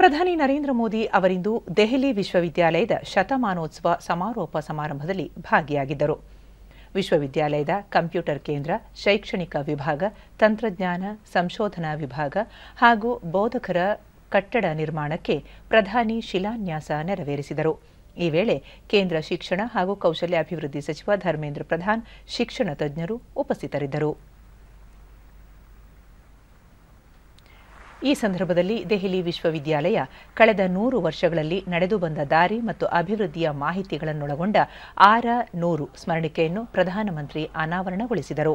ಪ್ರಧಾನಿ ನರೇಂದ್ರ ಮೋದಿ ಅವರಿಂದು ದೆಹಲಿ ವಿಶ್ವವಿದ್ಯಾಲಯದ ಶತಮಾನೋತ್ಸವ ಸಮಾರೋಪ ಸಮಾರಂಭದಲ್ಲಿ ಭಾಗಿಯಾಗಿದ್ದರು. ವಿಶ್ವವಿದ್ಯಾಲಯದ ಕಂಪ್ಯೂಟರ್ ಕೇಂದ್ರ, ಶೈಕ್ಷಣಿಕ ವಿಭಾಗ, ತಂತ್ರಜ್ಞಾನ ಸಂಶೋಧನಾ ವಿಭಾಗ ಹಾಗೂ ಬೋಧಕರ ಕಟ್ಟಡ ನಿರ್ಮಾಣಕ್ಕೆ ಪ್ರಧಾನಿ ಶಿಲಾನ್ಯಾಸ ನೆರವೇರಿಸಿದರು. ಈ ವೇಳೆ ಕೇಂದ್ರ ಶಿಕ್ಷಣ ಹಾಗೂ ಕೌಶಲ್ಯ ಅಭಿವೃದ್ಧಿ ಸಚಿವ ಧರ್ಮೇಂದ್ರ ಪ್ರಧಾನ್, ಶಿಕ್ಷಣ ತಜ್ಞರು ಉಪಸ್ಥಿತರಿದ್ದರು. ಈ ಸಂದರ್ಭದಲ್ಲಿ ದೆಹಲಿ ವಿಶ್ವವಿದ್ಯಾಲಯ ಕಳೆದ 100 ವರ್ಷಗಳಲ್ಲಿ ನಡೆದು ಬಂದ ದಾರಿ ಮತ್ತು ಅಭಿವೃದ್ಧಿಯ ಮಾಹಿತಿಗಳನ್ನೊಳಗೊಂಡ 600 ಸ್ಮರಣಿಕೆಯನ್ನು ಪ್ರಧಾನಮಂತ್ರಿ ಅನಾವರಣಗೊಳಿಸಿದರು.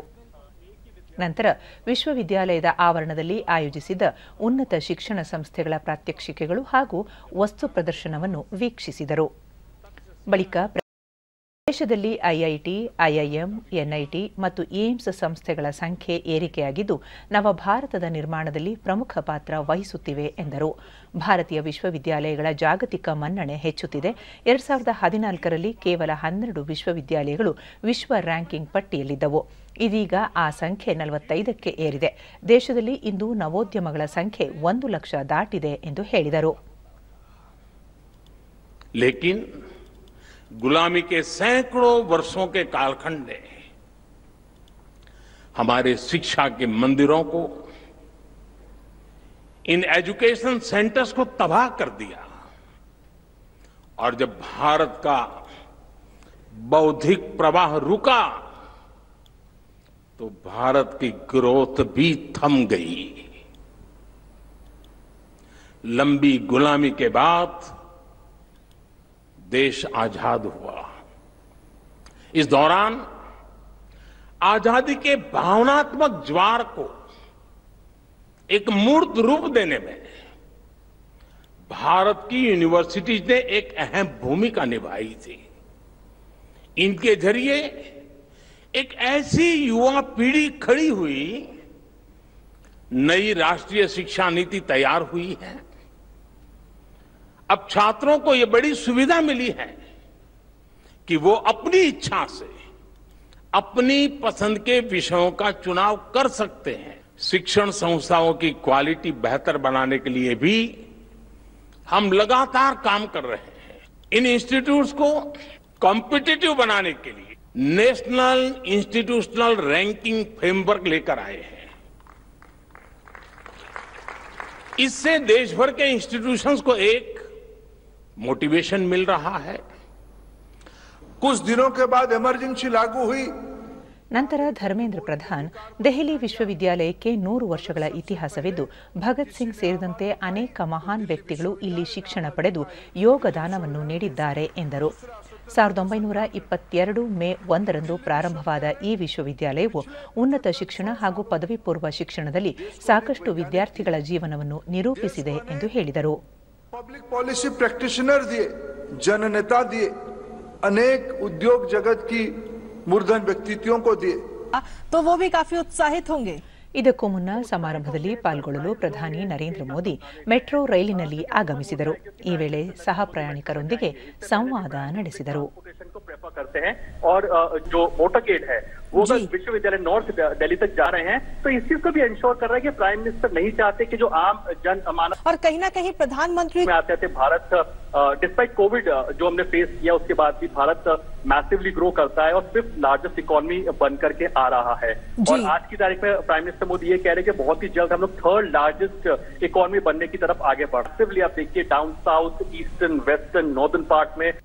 ನಂತರ ವಿಶ್ವವಿದ್ಯಾಲಯದ ಆವರಣದಲ್ಲಿ ಆಯೋಜಿಸಿದ್ದ ಉನ್ನತ ಶಿಕ್ಷಣ ಸಂಸ್ಥೆಗಳ ಪ್ರಾತ್ಯಕ್ಷಿಕೆಗಳು ಹಾಗೂ ವಸ್ತು ಪ್ರದರ್ಶನವನ್ನು ವೀಕ್ಷಿಸಿದರು. ಬಳಿಕ ದೇಶದಲ್ಲಿ ಐಐಟಿ, ಐಐಎಂ, ಎನ್ಐಟಿ ಮತ್ತು ಏಮ್ಸ್ ಸಂಸ್ಥೆಗಳ ಸಂಖ್ಯೆ ಏರಿಕೆಯಾಗಿದ್ದು ನವಭಾರತದ ನಿರ್ಮಾಣದಲ್ಲಿ ಪ್ರಮುಖ ಪಾತ್ರ ವಹಿಸುತ್ತಿವೆ ಎಂದರು. ಭಾರತೀಯ ವಿಶ್ವವಿದ್ಯಾಲಯಗಳ ಜಾಗತಿಕ ಮನ್ನಣೆ ಹೆಚ್ಚುತ್ತಿದೆ. 2014ರಲ್ಲಿ ಕೇವಲ 12 ವಿಶ್ವವಿದ್ಯಾಲಯಗಳು ವಿಶ್ವ ರ್ಯಾಂಕಿಂಗ್ ಪಟ್ಟಿಯಲ್ಲಿದ್ದವು. ಇದೀಗ ಆ ಸಂಖ್ಯೆ 45ಕ್ಕೆ ಏರಿದೆ. ದೇಶದಲ್ಲಿ ಇಂದು ನವೋದ್ಯಮಗಳ ಸಂಖ್ಯೆ 1 ಲಕ್ಷ ದಾಟಿದೆ ಎಂದು ಹೇಳಿದರು. गुलामी के सैकड़ों वर्षों के कालखंड ने हमारे शिक्षा के मंदिरों को, इन एजुकेशन सेंटर्स को तबाह कर दिया और जब भारत का बौद्धिक प्रवाह रुका तो भारत की ग्रोथ भी थम गई. लंबी गुलामी के बाद देश आजाद हुआ. इस दौरान आजादी के भावनात्मक ज्वार को एक मूर्त रूप देने में भारत की यूनिवर्सिटीज ने एक अहम भूमिका निभाई थी. इनके जरिए एक ऐसी युवा पीढ़ी खड़ी हुई, नई राष्ट्रीय शिक्षा नीति तैयार हुई है. अब छात्रों को ये बड़ी सुविधा मिली है कि वो अपनी इच्छा से अपनी पसंद के विषयों का चुनाव कर सकते हैं. शिक्षण संस्थाओं की क्वालिटी बेहतर बनाने के लिए भी हम लगातार काम कर रहे हैं. इन इंस्टीट्यूट्स को कॉम्पिटिटिव बनाने के लिए नेशनल इंस्टीट्यूशनल रैंकिंग फ्रेमवर्क लेकर आए हैं. इससे देश भर के इंस्टीट्यूशंस को एक मोटिवेशन मिल रहा है. कुछ दिनों के बाद इमरजेंसी लागू हुई. ನಂತರ ಧರ್ಮೇಂದ್ರ ಪ್ರಧಾನ್ ದೆಹಲಿ ವಿಶ್ವವಿದ್ಯಾಲಯಕ್ಕೆ 100 ವರ್ಷಗಳ ಇತಿಹಾಸವಿದ್ದು ಭಗತ್ ಸಿಂಗ್ ಸೇರಿದಂತೆ ಅನೇಕ ಮಹಾನ್ ವ್ಯಕ್ತಿಗಳು ಇಲ್ಲಿ ಶಿಕ್ಷಣ ಪಡೆದು ಯೋಗದಾನವನ್ನು ನೀಡಿದ್ದಾರೆ ಎಂದರು. 1922 ಮೇ 1ರಂದು ಪ್ರಾರಂಭವಾದ ಈ ವಿಶ್ವವಿದ್ಯಾಲಯವು ಉನ್ನತ ಶಿಕ್ಷಣ ಹಾಗೂ ಪದವಿ ಪೂರ್ವ ಶಿಕ್ಷಣದಲ್ಲಿ ಸಾಕಷ್ಟು ವಿದ್ಯಾರ್ಥಿಗಳ ಜೀವನವನ್ನು ನಿರೂಪಿಸಿದೆ ಎಂದು ಹೇಳಿದರು. पब्लिक पॉलिसी प्रैक्टिशनर दिए, जननेता दिए, अनेक उद्योग जगत की मूर्धन व्यक्तित्वों को दिए, तो वो भी काफी उत्साहित होंगे. ಇದಕ್ಕೂ ಮುನ್ನ ಸಮಾರಂಭದಲ್ಲಿ ಪಾಲ್ಗೊಳ್ಳಲು ಪ್ರಧಾನಿ ನರೇಂದ್ರ ಮೋದಿ ಮೆಟ್ರೋ ರೈಲಿನಲ್ಲಿ ಆಗಮಿಸಿದರು. ಈ ವೇಳೆ ಸಹ ಪ್ರಯಾಣಿಕರೊಂದಿಗೆ ಸಂವಾದ ನಡೆಸಿದರು. विश्वविद्यालय नॉर्थ दिल्ली तक जा रहे हैं तो इस चीज को भी इंश्योर कर रहा है कि प्राइम मिनिस्टर नहीं चाहते कि जो आम जन मानव और कहीं ना कहीं प्रधानमंत्री में आते थे. भारत डिस्पाइट कोविड जो हमने फेस किया उसके बाद भी भारत मैसिवली ग्रो करता है और 5th लार्जेस्ट इकोनॉमी बन करके आ रहा है. और आज की तारीख में प्राइम मिनिस्टर मोदी ये कह रहे हैं कि बहुत ही जल्द हम लोग 3rd लार्जेस्ट इकोनॉमी बनने की तरफ आगे बढ़. आप देखिए down south, eastern, western, northern part में